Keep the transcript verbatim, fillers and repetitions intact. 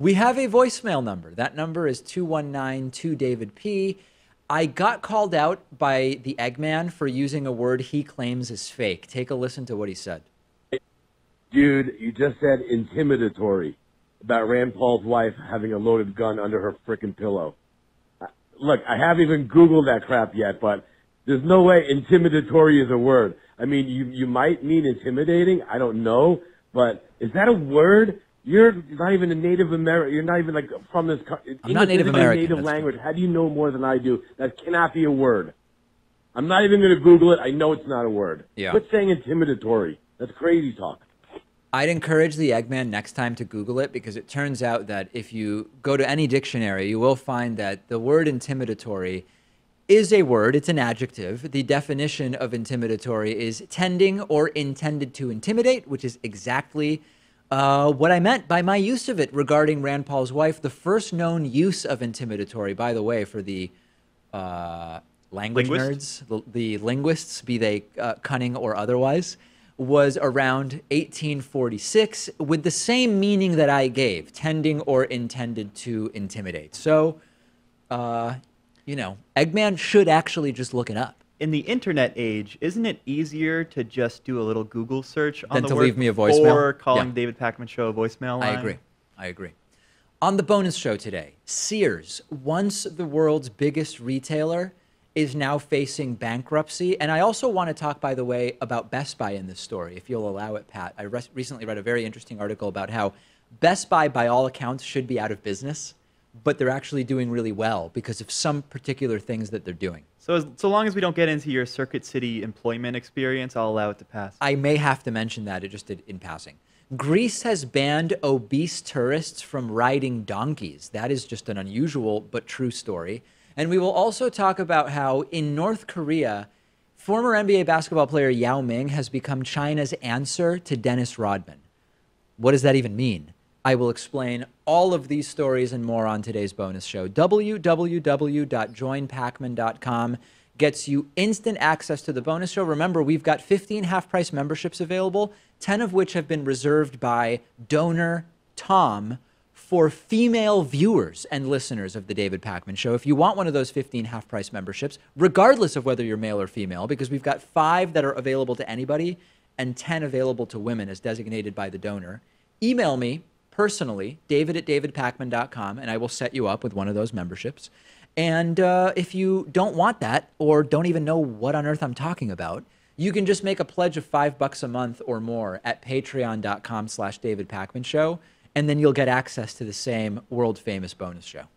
We have a voicemail number. That number is two one nine, two David P. I got called out by the Eggman for using a word he claims is fake. Take a listen to what he said. Dude, you just said intimidatory about Rand Paul's wife having a loaded gun under her frickin' pillow. Look, I haven't even Googled that crap yet, but there's no way intimidatory is a word. I mean, you, you might mean intimidating. I don't know. But is that a word? You're not even a Native American. You're not even like from this country. I'm not Native American. Native language. How do you know more than I do? That cannot be a word. I'm not even going to Google it. I know it's not a word. Yeah. Quit saying intimidatory. That's crazy talk. I'd encourage the Eggman next time to Google it, because it turns out that if you go to any dictionary, you will find that the word intimidatory is a word. It's an adjective. The definition of intimidatory is tending or intended to intimidate, which is exactly uh, what I meant by my use of it regarding Rand Paul's wife. The first known use of intimidatory, by the way, for the uh, language Linguist? nerds, the, the linguists, be they uh, cunning or otherwise, was around eighteen forty-six, with the same meaning that I gave, tending or intended to intimidate. So, uh, you know, Eggman should actually just look it up. In the internet age, isn't it easier to just do a little Google search on than the to word leave me a voicemail or calling yeah. David Pakman Show a voicemail line? I agree. I agree. On the bonus show today, Sears, once the world's biggest retailer, is now facing bankruptcy. And I also want to talk, by the way, about Best Buy in this story, if you'll allow it, Pat. I re recently read a very interesting article about how Best Buy, by all accounts, should be out of business, but they're actually doing really well because of some particular things that they're doing. So as, so long as we don't get into your Circuit City employment experience, I'll allow it to pass. I may have to mention that, it just did in passing. Greece has banned obese tourists from riding donkeys. That is just an unusual but true story. And we will also talk about how in North Korea, former N B A basketball player Yao Ming has become China's answer to Dennis Rodman. What does that even mean? I will explain all of these stories and more on today's bonus show. w w w dot join pakman dot com gets you instant access to the bonus show. Remember, we've got fifteen half-price memberships available, ten of which have been reserved by donor Tom, for female viewers and listeners of The David Pakman Show. If you want one of those fifteen half-price memberships, regardless of whether you're male or female, because we've got five that are available to anybody and ten available to women as designated by the donor, email me personally, david at david pakman dot com, and I will set you up with one of those memberships. And uh, if you don't want that or don't even know what on earth I'm talking about, you can just make a pledge of five bucks a month or more at patreon dot com slash David Pakman Show. And then you'll get access to the same world-famous bonus show.